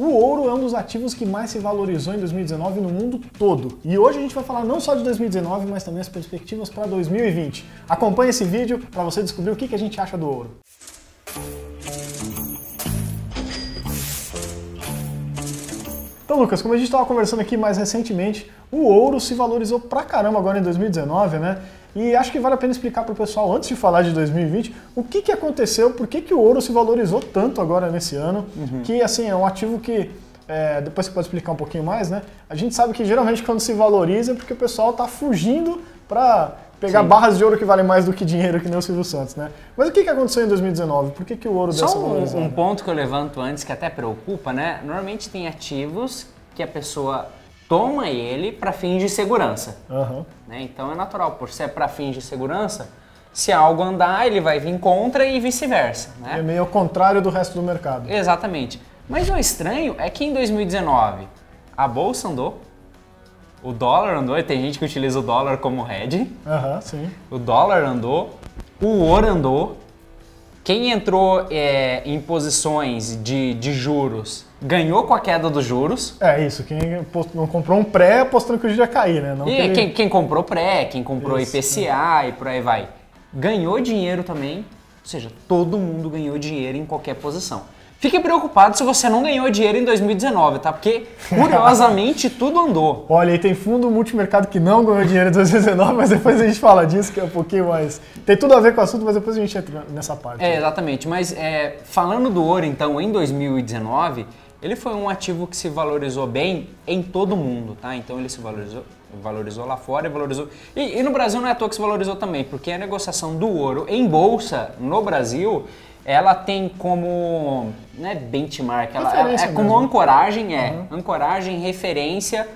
O ouro é um dos ativos que mais se valorizou em 2019 no mundo todo. E hoje a gente vai falar não só de 2019, mas também as perspectivas para 2020. Acompanhe esse vídeo para você descobrir o que a gente acha do ouro. Então, Lucas, como a gente estava conversando aqui mais recentemente, o ouro se valorizou pra caramba agora em 2019, né? E acho que vale a pena explicar para o pessoal, antes de falar de 2020, o que aconteceu, por que o ouro se valorizou tanto agora nesse ano, que assim é um ativo que, depois você pode explicar um pouquinho mais, né? A gente sabe que geralmente quando se valoriza é porque o pessoal está fugindo para pegar barras de ouro que valem mais do que dinheiro, que nem o Silvio Santos, né? Mas o que aconteceu em 2019? Por que o ouro deu essa valorização? Um ponto que eu levanto antes, que até preocupa, né? Normalmente tem ativos que a pessoa toma ele para fins de segurança. Né? Então é natural, por ser para fins de segurança, se algo andar, ele vai vir contra e vice-versa. Né? É meio ao contrário do resto do mercado. Exatamente. Mas o estranho é que em 2019 a bolsa andou, o dólar andou, e tem gente que utiliza o dólar como hedge. O dólar andou, o ouro andou. Quem entrou em posições de juros ganhou com a queda dos juros. É isso, quem não comprou um pré apostando que o juros ia cair, né? Não, e ele... quem comprou pré, quem comprou isso, IPCA e por aí vai, ganhou dinheiro também. Ou seja, todo mundo ganhou dinheiro em qualquer posição. Fique preocupado se você não ganhou dinheiro em 2019, tá? Porque, curiosamente, tudo andou. Olha, e tem fundo multimercado que não ganhou dinheiro em 2019, mas depois a gente fala disso, que é um pouquinho mais... Tem tudo a ver com o assunto, mas depois a gente entra nessa parte. É, exatamente. Mas falando do ouro, então, em 2019, ele foi um ativo que se valorizou bem em todo o mundo, tá? Então, ele se valorizou lá fora e valorizou... E no Brasil não é à toa que se valorizou também, porque a negociação do ouro em bolsa no Brasil... Ela tem como, né, benchmark, ela é como ancoragem, ancoragem, referência,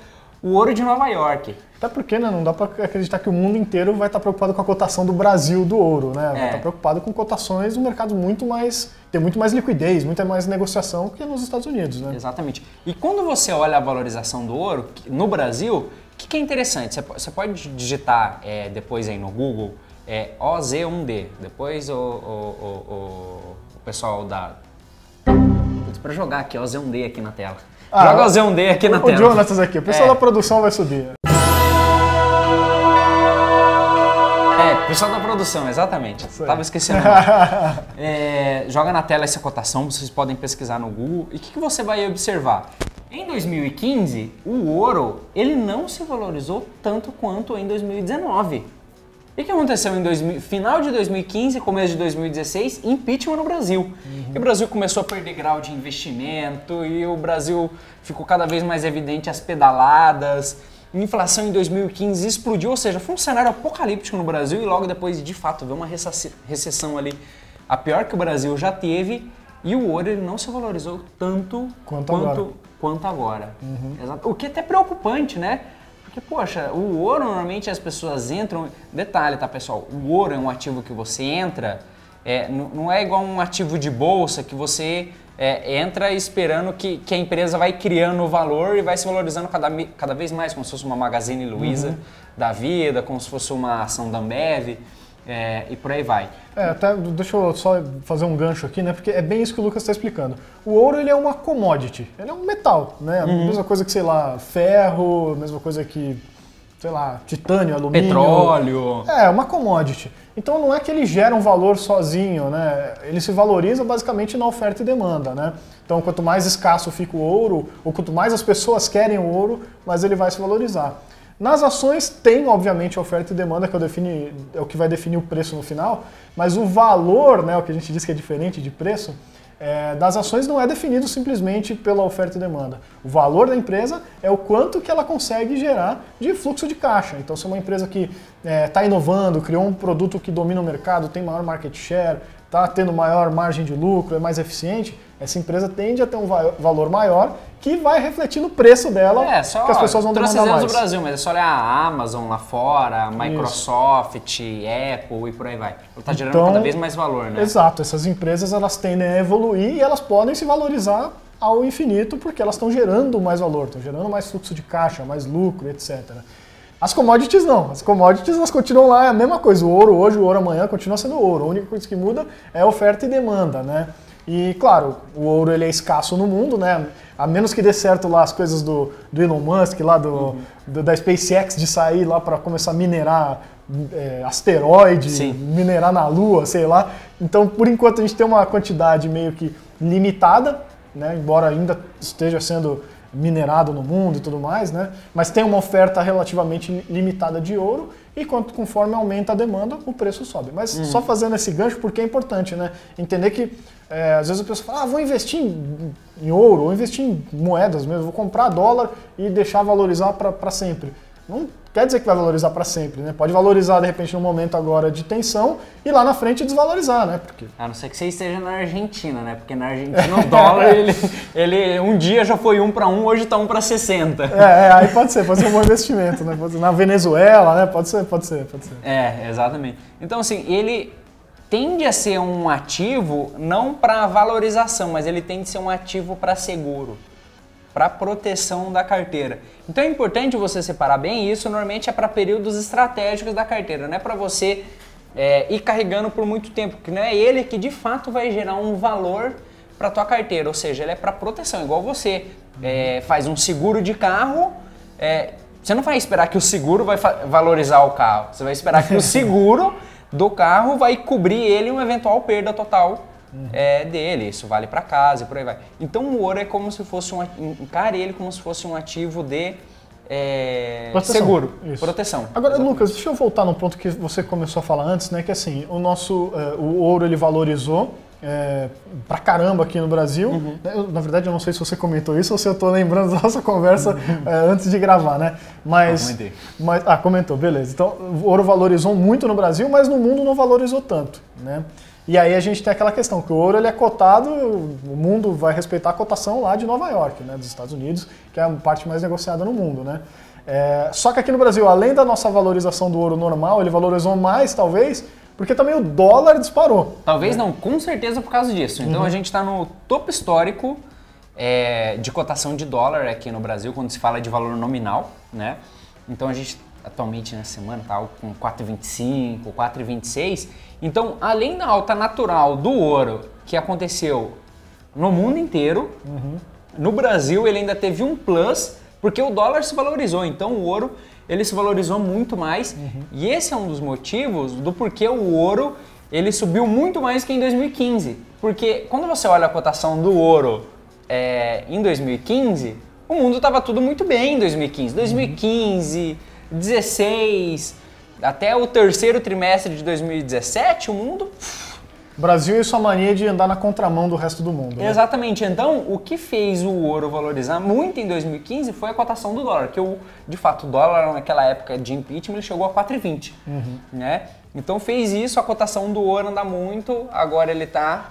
o ouro de Nova York. Até porque, né, não dá para acreditar que o mundo inteiro vai estar preocupado com a cotação do Brasil do ouro, né? Vai estar preocupado com cotações, um mercado muito mais, tem muito mais liquidez, muita mais negociação que nos Estados Unidos, né? Exatamente. E quando você olha a valorização do ouro no Brasil, o que é interessante? Você pode digitar depois aí no Google... É OZ1D, depois o pessoal da... Para jogar aqui, OZ1D aqui na tela. Joga OZ1D aqui na tela. O Jonas aqui, o pessoal da produção vai subir. O pessoal da produção, exatamente. Tava esquecendo. Joga na tela essa cotação, vocês podem pesquisar no Google. E o que você vai observar? Em 2015, o ouro ele não se valorizou tanto quanto em 2019. E o que aconteceu em final de 2015, começo de 2016? Impeachment no Brasil. E o Brasil começou a perder grau de investimento, e o Brasil ficou cada vez mais evidente as pedaladas. A inflação em 2015 explodiu, ou seja, foi um cenário apocalíptico no Brasil, e logo depois, de fato, veio uma recessão ali, a pior que o Brasil já teve, e o ouro ele não se valorizou tanto quanto agora. Exato. O que é até preocupante, né? Porque, poxa, o ouro normalmente as pessoas entram... Detalhe, tá, pessoal? O ouro é um ativo que você entra... não é igual um ativo de bolsa que você entra esperando que a empresa vai criando o valor e vai se valorizando cada vez mais, como se fosse uma Magazine Luiza da vida, como se fosse uma ação da Ambev e por aí vai. Até deixa eu só fazer um gancho aqui, né? Porque é bem isso que o Lucas está explicando. O ouro ele é uma commodity, ele é um metal, né? A mesma coisa que, sei lá, ferro, mesma coisa que, sei lá, titânio, alumínio. Petróleo. É uma commodity. Então não é que ele gera um valor sozinho, né? Ele se valoriza basicamente na oferta e demanda, né? Então quanto mais escasso fica o ouro, ou quanto mais as pessoas querem o ouro, mais ele vai se valorizar. Nas ações tem, obviamente, oferta e demanda, que é o que vai definir o preço no final, mas o valor, né, o que a gente diz que é diferente de preço, das ações não é definido simplesmente pela oferta e demanda. O valor da empresa é o quanto que ela consegue gerar de fluxo de caixa. Então, se é uma empresa que está inovando, criou um produto que domina o mercado, tem maior market share, está tendo maior margem de lucro, é mais eficiente, essa empresa tende a ter um valor maior que vai refletir no preço dela, que as pessoas vão demandar mais. No Brasil, mas é só olhar a Amazon lá fora, a Microsoft, Apple e por aí vai. Ela está gerando cada vez mais valor, né? Exato, essas empresas elas tendem a evoluir e elas podem se valorizar ao infinito porque elas estão gerando mais valor, estão gerando mais fluxo de caixa, mais lucro, etc. As commodities não, as commodities elas continuam lá, é a mesma coisa, o ouro hoje, o ouro amanhã continua sendo ouro, a única coisa que muda é oferta e demanda, né? E, claro, o ouro ele é escasso no mundo, né? A menos que dê certo lá as coisas do Elon Musk, lá da SpaceX, de sair lá para começar a minerar asteroide, sim, minerar na Lua, sei lá. Então, por enquanto, a gente tem uma quantidade meio que limitada, né? Embora ainda esteja sendo minerado no mundo e tudo mais, né? Mas tem uma oferta relativamente limitada de ouro. E conforme aumenta a demanda, o preço sobe. Mas só fazendo esse gancho, porque é importante, né? Entender que às vezes a pessoa fala, ah, vou investir em ouro, ou investir em moedas mesmo, vou comprar dólar e deixar valorizar para sempre. Não quer dizer que vai valorizar para sempre, né? Pode valorizar, de repente, num momento agora de tensão e lá na frente desvalorizar, né? Porque... A não ser que você esteja na Argentina, né? Porque na Argentina o dólar, ele um dia já foi 1 para 1, hoje está 1 para 60. Aí pode ser um bom investimento, né? Pode ser, na Venezuela, né? Pode ser. É, exatamente. Então, assim, ele tende a ser um ativo não para valorização, mas ele tende a ser um ativo para seguro, para proteção da carteira. Então é importante você separar bem, e isso normalmente é para períodos estratégicos da carteira, não é para você ir carregando por muito tempo, porque não é ele que de fato vai gerar um valor para a tua carteira, ou seja, ele é para proteção, igual você faz um seguro de carro, você não vai esperar que o seguro vai valorizar o carro, você vai esperar que o seguro do carro vai cobrir ele uma eventual perda total dele, isso vale para casa e por aí vai. Então o ouro é como se fosse um ativo de proteção, seguro, isso, proteção. Agora, exatamente. Lucas, deixa eu voltar no ponto que você começou a falar antes, né? Que assim, o ouro ele valorizou pra caramba aqui no Brasil. Na verdade, eu não sei se você comentou isso ou se eu tô lembrando da nossa conversa antes de gravar, né? Mas comentou, beleza. Então, o ouro valorizou muito no Brasil, mas no mundo não valorizou tanto, né? E aí a gente tem aquela questão, que o ouro ele é cotado, o mundo vai respeitar a cotação lá de Nova York, né, dos Estados Unidos, que é a parte mais negociada no mundo, né? Só que aqui no Brasil, além da nossa valorização do ouro normal, ele valorizou mais, talvez, porque também o dólar disparou. Talvez não, com certeza por causa disso. Então a gente está no topo histórico de cotação de dólar aqui no Brasil, quando se fala de valor nominal, né? Então a gente... Atualmente, na semana, tá com 4,25, 4,26. Então, além da alta natural do ouro que aconteceu no mundo inteiro, no Brasil ele ainda teve um plus, porque o dólar se valorizou. Então, o ouro ele se valorizou muito mais. E esse é um dos motivos do porquê o ouro ele subiu muito mais que em 2015. Porque quando você olha a cotação do ouro em 2015, o mundo estava tudo muito bem em 2015. 2016, até o terceiro trimestre de 2017, o mundo... Brasil e sua mania de andar na contramão do resto do mundo. Né? Exatamente. Então, o que fez o ouro valorizar muito em 2015 foi a cotação do dólar, que de fato o dólar naquela época de impeachment ele chegou a 4,20. Né? Então fez isso, a cotação do ouro andar muito, agora ele tá...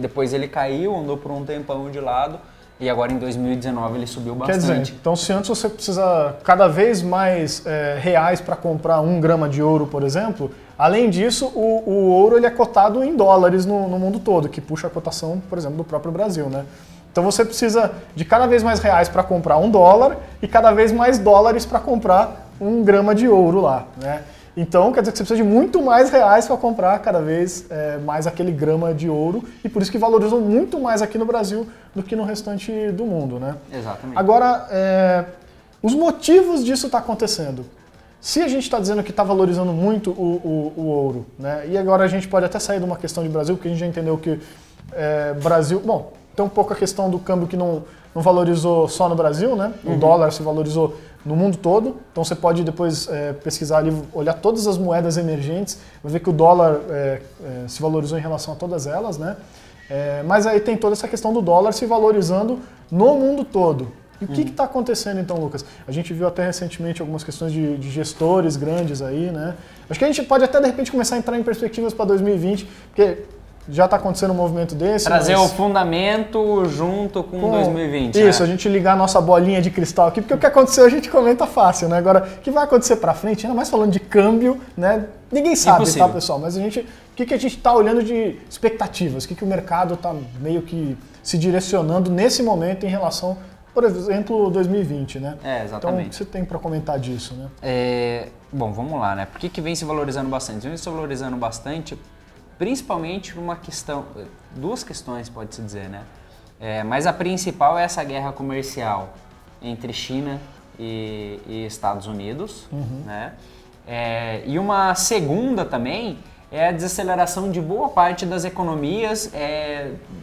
Depois ele caiu, andou por um tempão de lado. E agora em 2019 ele subiu bastante. Quer dizer, então se antes você precisa cada vez mais reais para comprar 1 grama de ouro, por exemplo, além disso o ouro ele é cotado em dólares no mundo todo, que puxa a cotação, por exemplo, do próprio Brasil, né? Então você precisa de cada vez mais reais para comprar $1 e cada vez mais dólares para comprar 1 grama de ouro lá, né? Então, quer dizer que você precisa de muito mais reais para comprar cada vez mais aquele grama de ouro, e por isso que valorizam muito mais aqui no Brasil do que no restante do mundo, né? Exatamente. Agora, os motivos disso tá acontecendo. Se a gente está dizendo que está valorizando muito o ouro, né? E agora a gente pode até sair de uma questão de Brasil, porque a gente já entendeu que Brasil... Bom, tem um pouco a questão do câmbio que não valorizou só no Brasil, né? O dólar se valorizou no mundo todo, então você pode depois pesquisar ali, olhar todas as moedas emergentes, vai ver que o dólar se valorizou em relação a todas elas, né? Mas aí tem toda essa questão do dólar se valorizando no mundo todo. E o que está acontecendo então, Lucas? A gente viu até recentemente algumas questões de gestores grandes aí, né? Acho que a gente pode até de repente começar a entrar em perspectivas para 2020, porque... Já está acontecendo um movimento desse. Trazer o fundamento junto com 2020. Isso, né? A gente ligar a nossa bolinha de cristal aqui, porque o que aconteceu a gente comenta fácil, né? Agora, o que vai acontecer para frente, ainda mais falando de câmbio, né? Ninguém sabe, tá, pessoal? Mas o que a gente está olhando de expectativas? O que o mercado está meio que se direcionando nesse momento em relação, por exemplo, 2020, né? Exatamente. Então, o que você tem para comentar disso, né? Bom, vamos lá, né? Por que vem se valorizando bastante? Vem se valorizando bastante... principalmente por uma questão, duas questões pode-se dizer, né? Mas a principal é essa guerra comercial entre China e Estados Unidos, uhum, né? E uma segunda também é a desaceleração de boa parte das economias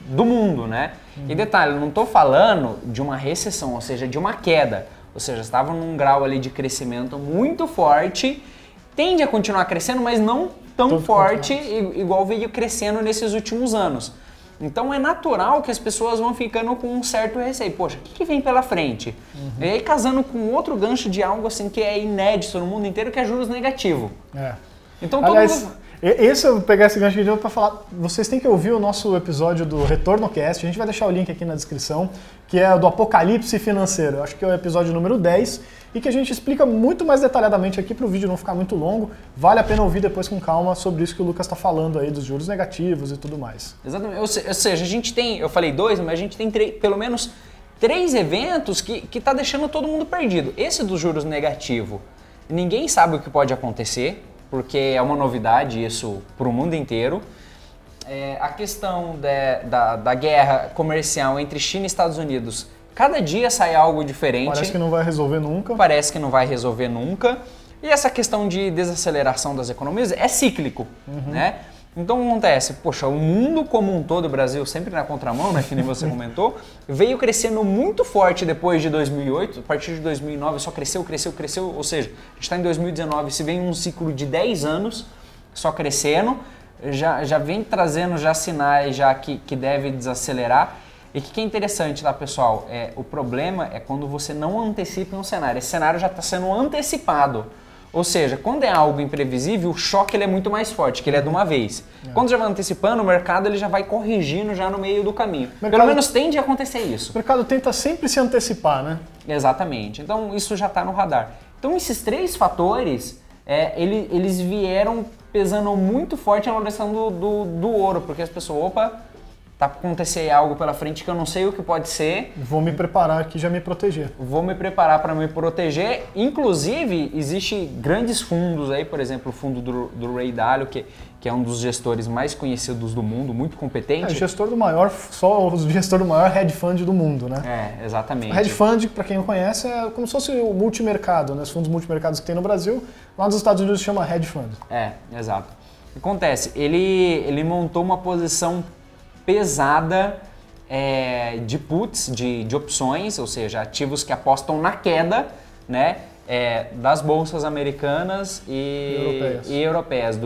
do mundo, né? Uhum. E detalhe, eu não estou falando de uma recessão, ou seja, de uma queda. Ou seja, estava num grau ali de crescimento muito forte, tende a continuar crescendo, mas não tão forte igual veio crescendo nesses últimos anos. Então é natural que as pessoas vão ficando com um certo receio. Poxa, o que vem pela frente? Uhum. E aí casando com outro gancho de algo assim que é inédito no mundo inteiro, que é juros negativo. É. Então todo mundo... Esse, eu pegar esse gancho aqui para falar, vocês têm que ouvir o nosso episódio do Retornocast, a gente vai deixar o link aqui na descrição, que é do Apocalipse Financeiro, acho que é o episódio número 10, e que a gente explica muito mais detalhadamente aqui para o vídeo não ficar muito longo, vale a pena ouvir depois com calma sobre isso que o Lucas está falando aí, dos juros negativos e tudo mais. Exatamente, ou seja, a gente tem, eu falei dois, mas a gente tem pelo menos três eventos que tá deixando todo mundo perdido. Esse dos juros negativo, ninguém sabe o que pode acontecer, porque é uma novidade isso para o mundo inteiro. A questão da guerra comercial entre China e Estados Unidos, cada dia sai algo diferente. Parece que não vai resolver nunca. Parece que não vai resolver nunca. E essa questão de desaceleração das economias é cíclico, uhum, né? Então o que acontece? Poxa, o mundo como um todo, o Brasil sempre na contramão, né, que nem você comentou, veio crescendo muito forte depois de 2008, a partir de 2009 só cresceu, cresceu, cresceu, ou seja, a gente está em 2019, se vem um ciclo de 10 anos só crescendo, já vem trazendo já sinais já que deve desacelerar. E o que é interessante, tá, pessoal? O problema é quando você não antecipa um cenário, esse cenário já está sendo antecipado. Ou seja, quando é algo imprevisível, o choque ele é muito mais forte, que ele é de uma vez. É. Quando já vai antecipando, o mercado ele já vai corrigindo já no meio do caminho. Pelo menos tende a acontecer isso. O mercado tenta sempre se antecipar, né? Exatamente. Então, isso já está no radar. Então, esses três fatores, eles vieram pesando muito forte na avaliação do ouro, porque as pessoas, opa, tá acontecendo algo pela frente que eu não sei o que pode ser. Vou me preparar aqui, já me proteger. Vou me preparar para me proteger. Inclusive, existem grandes fundos aí, por exemplo, o fundo do Ray Dalio, que é um dos gestores mais conhecidos do mundo, muito competente. É, o gestor do maior hedge fund do mundo, né? É, exatamente. O hedge fund, para quem não conhece, é como se fosse o multimercado, né? Os fundos multimercados que tem no Brasil, lá nos Estados Unidos se chama hedge fund. É, exato. O que acontece? Ele montou uma posição pesada de puts, de opções, ou seja, ativos que apostam na queda, né, das bolsas americanas e europeias,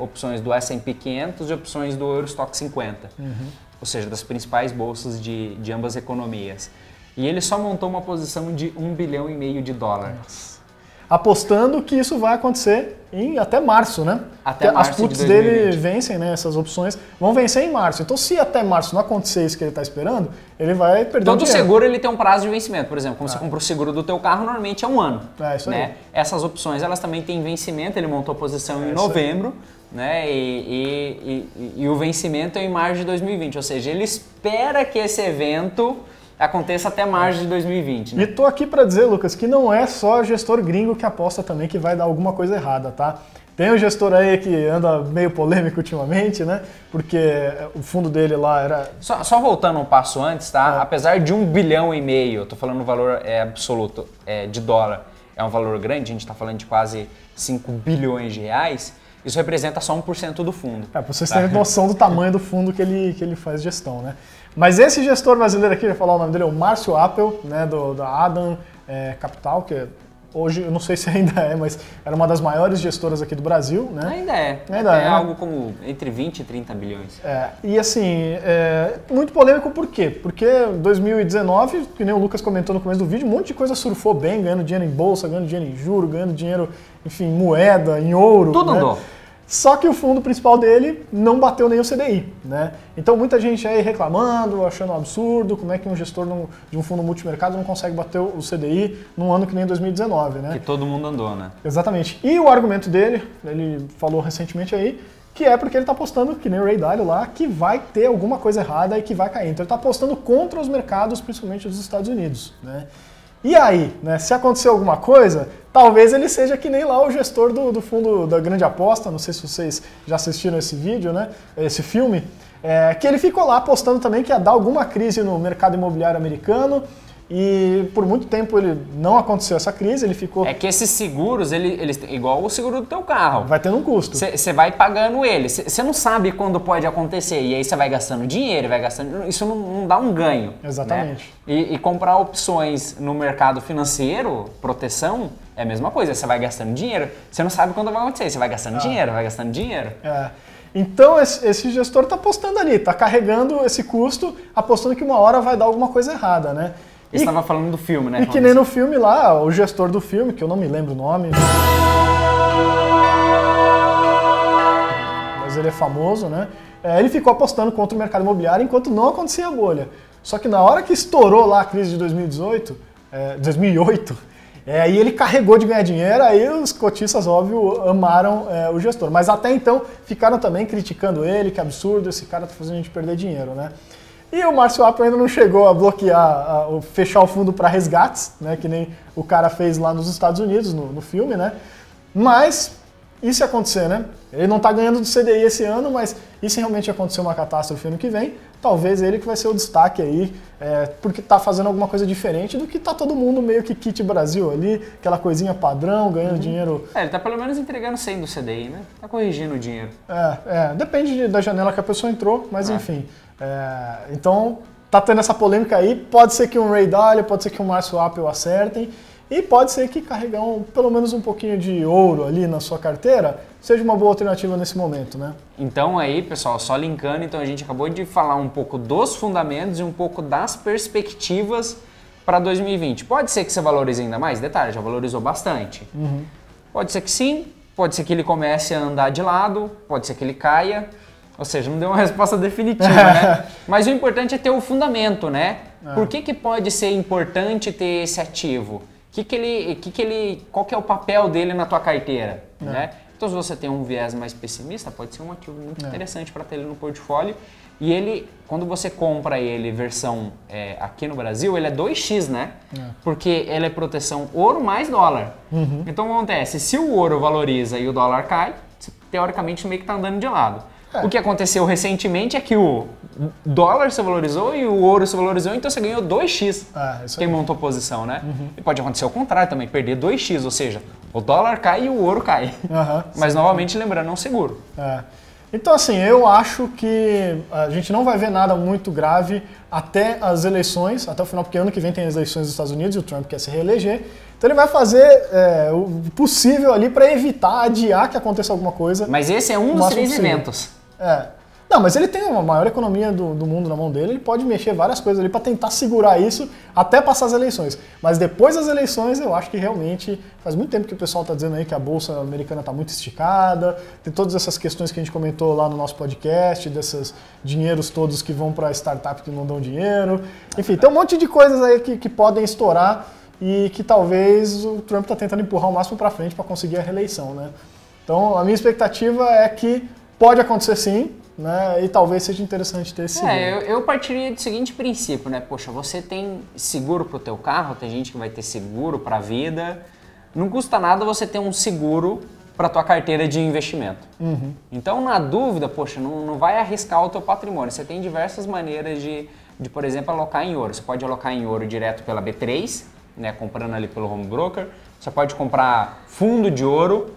opções do S&P 500 e opções do Eurostock 50, uhum, ou seja, das principais bolsas de ambas economias. E ele só montou uma posição de US$1,5 bilhão. Nossa. Apostando que isso vai acontecer em até março, né? Até março. As puts dele vencem, né? Essas opções vão vencer em março. Então, se até março não acontecer isso que ele está esperando, ele vai perder o dinheiro. Todo seguro ele tem um prazo de vencimento. Por exemplo, quando você compra o seguro do teu carro, normalmente é um ano. É isso aí. Né? Essas opções, elas também têm vencimento. Ele montou a posição em novembro, né? E o vencimento é em março de 2020. Ou seja, ele espera que esse evento aconteça até março de 2020. Né? E tô aqui para dizer, Lucas, que não é só gestor gringo que aposta também que vai dar alguma coisa errada, tá? Tem um gestor aí que anda meio polêmico ultimamente, né? Porque o fundo dele lá era... Só voltando um passo antes, tá? Apesar de US$1,5 bilhão, tô falando o valor absoluto de dólar, é um valor grande, a gente tá falando de quase R$5 bilhões, isso representa só 1% do fundo. É, pra vocês terem noção do tamanho do fundo que ele faz gestão, né? Mas esse gestor brasileiro aqui, eu vou falar o nome dele, é o Márcio Appel, né, da Adam Capital, que hoje, eu não sei se ainda é, mas era uma das maiores gestoras aqui do Brasil, né? Ainda é. Ainda é algo como entre 20 e 30 bilhões. E assim, muito polêmico por quê? Porque 2019, que nem o Lucas comentou no começo do vídeo, um monte de coisa surfou bem, ganhando dinheiro em bolsa, ganhando dinheiro em juro, ganhando dinheiro, enfim, moeda, em ouro. Tudo andou. Só que o fundo principal dele não bateu nem o CDI, né? Então muita gente aí reclamando, achando um absurdo, como é que um gestor de um fundo multimercado não consegue bater o CDI num ano que nem 2019, né? Que todo mundo andou, né? Exatamente. E o argumento dele, ele falou recentemente aí, que é porque ele está apostando, que nem o Ray Dalio lá, que vai ter alguma coisa errada e que vai cair. Então ele está apostando contra os mercados, principalmente dos Estados Unidos, né? E aí, né? Se acontecer alguma coisa, talvez ele seja que nem lá o gestor do fundo da grande aposta, não sei se vocês já assistiram esse vídeo, né? Esse filme, que ele ficou lá apostando também que ia dar alguma crise no mercado imobiliário americano, e por muito tempo ele não aconteceu essa crise, ele ficou... É que esses seguros, eles igual o seguro do teu carro. Vai tendo um custo. Você vai pagando ele. Você não sabe quando pode acontecer. E aí você vai gastando dinheiro, vai gastando... Isso não dá um ganho. Exatamente. Né? E comprar opções no mercado financeiro, proteção, é a mesma coisa. Você vai gastando dinheiro. Você não sabe quando vai acontecer. Você vai gastando dinheiro, vai gastando dinheiro. É. Então esse gestor está apostando ali, está carregando esse custo, apostando que uma hora vai dar alguma coisa errada, né? Você estava falando do filme, né? E que nem no filme lá, o gestor do filme, que eu não me lembro o nome, mas ele é famoso, né? Ele ficou apostando contra o mercado imobiliário enquanto não acontecia a bolha. Só que na hora que estourou lá a crise de 2008, aí ele carregou de ganhar dinheiro, aí os cotistas, óbvio, amaram o gestor. Mas até então ficaram também criticando ele, que absurdo, esse cara tá fazendo a gente perder dinheiro, né? E o Márcio Appel ainda não chegou a bloquear, fechar o fundo para resgates, né, que nem o cara fez lá nos Estados Unidos, no filme, né? Mas, e se acontecer, né? Ele não está ganhando do CDI esse ano, mas e se realmente acontecer uma catástrofe ano que vem? Talvez ele que vai ser o destaque aí, porque está fazendo alguma coisa diferente do que está todo mundo meio que kit Brasil ali, aquela coisinha padrão, ganhando dinheiro... ele está pelo menos entregando 100 do CDI, né? Está corrigindo o dinheiro. Depende da janela que a pessoa entrou, mas enfim... então, tá tendo essa polêmica aí, pode ser que um Ray Dalio, pode ser que um Márcio Appel acertem, e pode ser que carregar pelo menos um pouquinho de ouro ali na sua carteira seja uma boa alternativa nesse momento, né? Então aí, pessoal, só linkando, então a gente acabou de falar um pouco dos fundamentos e um pouco das perspectivas para 2020. Pode ser que você valorize ainda mais? Detalhe, já valorizou bastante. Pode ser que sim, pode ser que ele comece a andar de lado, pode ser que ele caia. Ou seja, não deu uma resposta definitiva, né? Mas o importante é ter o fundamento, né? Por que pode ser importante ter esse ativo? Qual que é o papel dele na tua carteira, né? Então, se você tem um viés mais pessimista, pode ser um ativo muito interessante para ter ele no portfólio. E ele, quando você compra ele versão aqui no Brasil, ele é 2x, né? Porque ele é proteção ouro mais dólar. Então, o que acontece? Se o ouro valoriza e o dólar cai, teoricamente meio que está andando de lado. O que aconteceu recentemente é que o dólar se valorizou e o ouro se valorizou, então você ganhou 2x quem montou posição, né? E pode acontecer o contrário também, perder 2x, ou seja, o dólar cai e o ouro cai. Mas novamente lembrando, é um seguro. Então assim, eu acho que a gente não vai ver nada muito grave até as eleições, até o final, porque ano que vem tem as eleições dos Estados Unidos e o Trump quer se reeleger. Então ele vai fazer o possível ali para evitar, adiar que aconteça alguma coisa. Mas esse é um dos três eventos. Não, mas ele tem a maior economia do mundo na mão dele, ele pode mexer várias coisas ali para tentar segurar isso até passar as eleições. Mas depois das eleições, eu acho que realmente faz muito tempo que o pessoal está dizendo aí que a bolsa americana está muito esticada, tem todas essas questões que a gente comentou lá no nosso podcast, desses dinheiros todos que vão para startup que não dão dinheiro. Enfim, tem um monte de coisas aí que podem estourar e que talvez o Trump está tentando empurrar o máximo para frente para conseguir a reeleição, né? Então, a minha expectativa é que pode acontecer sim, né? E talvez seja interessante ter esse seguro. Eu partiria do seguinte princípio, né? Poxa, você tem seguro para o teu carro, tem gente que vai ter seguro para a vida. Não custa nada você ter um seguro para a tua carteira de investimento. Então, na dúvida, poxa, não vai arriscar o teu patrimônio. Você tem diversas maneiras de, por exemplo, alocar em ouro. Você pode alocar em ouro direto pela B3, né? Comprando ali pelo home broker. Você pode comprar fundo de ouro,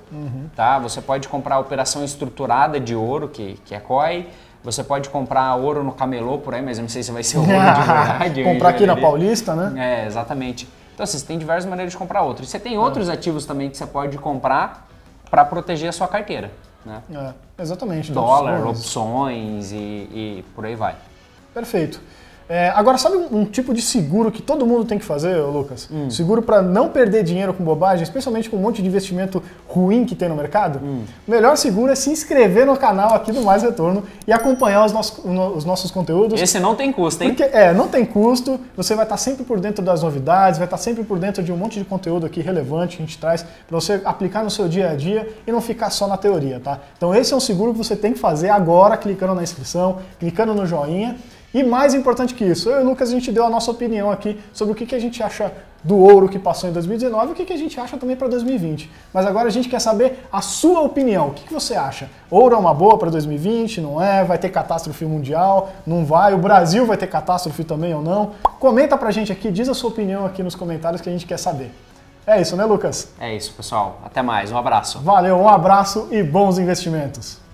tá? Você pode comprar operação estruturada de ouro, que é COE. Você pode comprar ouro no camelô por aí, mas eu não sei se vai ser ouro de verdade. Comprar aqui na Paulista, né? Exatamente. Então, você tem diversas maneiras de comprar outro. E você tem outros ativos também que você pode comprar para proteger a sua carteira, né? Exatamente. Dólar, opções e por aí vai. Perfeito. Agora, sabe um tipo de seguro que todo mundo tem que fazer, Lucas? Seguro para não perder dinheiro com bobagem, especialmente com um monte de investimento ruim que tem no mercado? O melhor seguro é se inscrever no canal aqui do Mais Retorno e acompanhar os nossos conteúdos. Esse não tem custo, hein? Porque, não tem custo, você vai estar sempre por dentro das novidades, vai estar sempre por dentro de um monte de conteúdo aqui relevante que a gente traz para você aplicar no seu dia a dia e não ficar só na teoria, tá? Então esse é um seguro que você tem que fazer agora, clicando na inscrição, clicando no joinha. E mais importante que isso, eu e o Lucas, a gente deu a nossa opinião aqui sobre o que a gente acha do ouro que passou em 2019 e o que a gente acha também para 2020. Mas agora a gente quer saber a sua opinião. O que você acha? Ouro é uma boa para 2020? Não é? Vai ter catástrofe mundial? Não vai? O Brasil vai ter catástrofe também ou não? Comenta pra gente aqui, diz a sua opinião aqui nos comentários que a gente quer saber. É isso, né, Lucas? É isso, pessoal. Até mais. Um abraço. Valeu, um abraço e bons investimentos.